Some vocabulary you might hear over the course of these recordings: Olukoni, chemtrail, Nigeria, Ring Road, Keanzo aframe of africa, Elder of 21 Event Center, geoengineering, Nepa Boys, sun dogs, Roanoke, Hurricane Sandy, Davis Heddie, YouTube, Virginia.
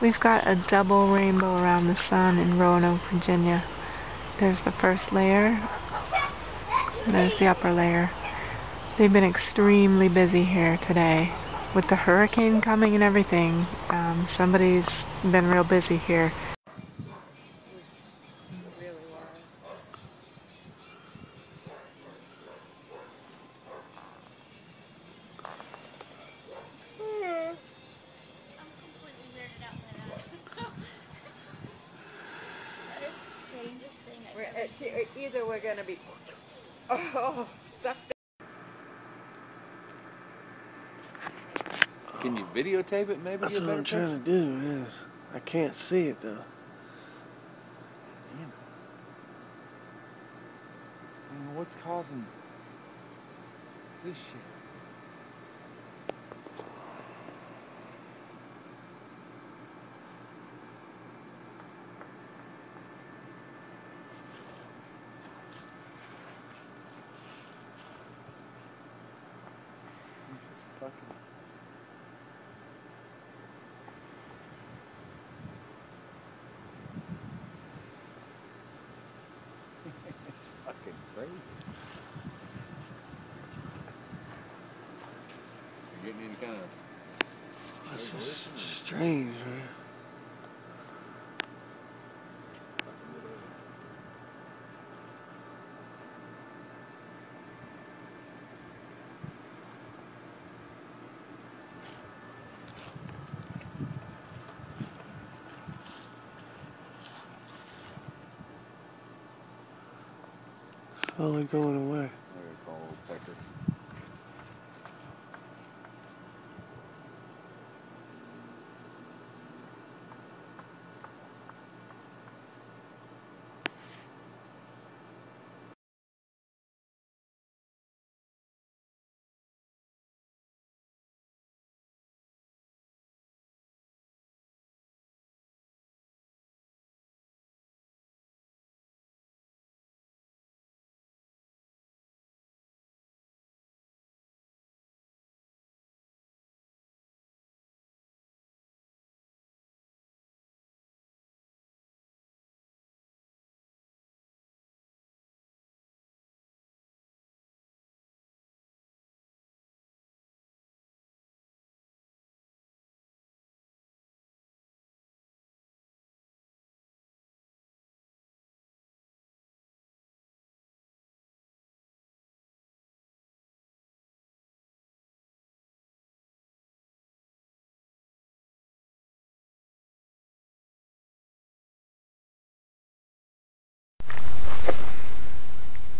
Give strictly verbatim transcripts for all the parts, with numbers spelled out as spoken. We've got a double rainbow around the sun in Roanoke, Virginia. There's the first layer, and there's the upper layer. They've been extremely busy here today. With the hurricane coming and everything, um, somebody's been real busy here. Either we're going to be oh, sucked up. Can you videotape it maybe? That's what I'm trying to do is, I can't see it though. Damn. I mean, what's causing this shit? Fucking crazy. You're getting any kind of... That's just strange, man. Slowly going away. There's the old pecker.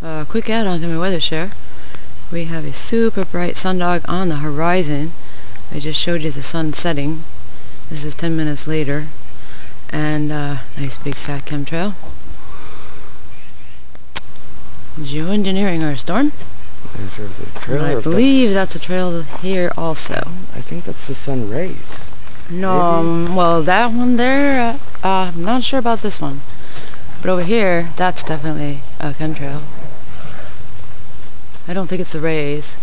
Uh, quick out on my weather share. We have a super bright sundog on the horizon. I just showed you the sun setting. This is ten minutes later. And uh, nice big fat chemtrail. Geoengineering our storm. Sure trail and I believe that's, that's a trail here also. I think that's the sun rays. No, um, well that one there, uh, uh, I'm not sure about this one. But over here, that's definitely a chemtrail. I don't think it's the rays.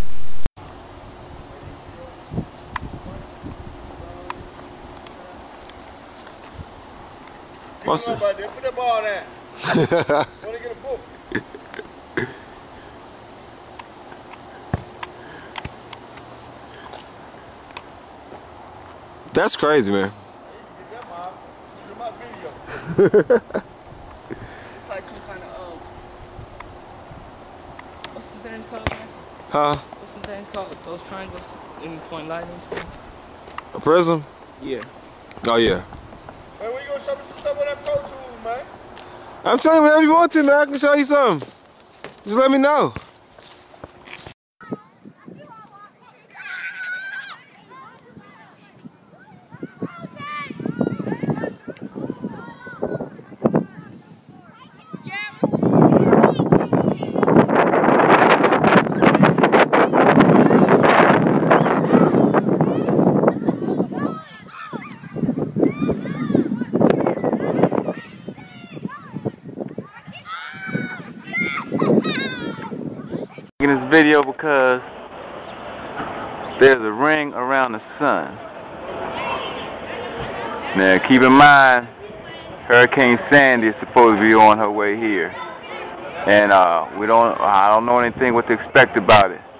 What's it? Put the ball down. Want to get a book? That's crazy, man. You can get that, Mom. Look at my video. It's like some kind of um. What's the things called? Huh? What's the things called? Those triangles in point lightning speed? A prism? Yeah. Oh yeah. Man, we gonna show me some stuff on that Pro Tools, man. I'm telling you, whenever you want to, man, I can show you something. Just let me know. Video because there's a ring around the sun. Now keep in mind, Hurricane Sandy is supposed to be on her way here, and uh, we don't I don't know anything what to expect about it.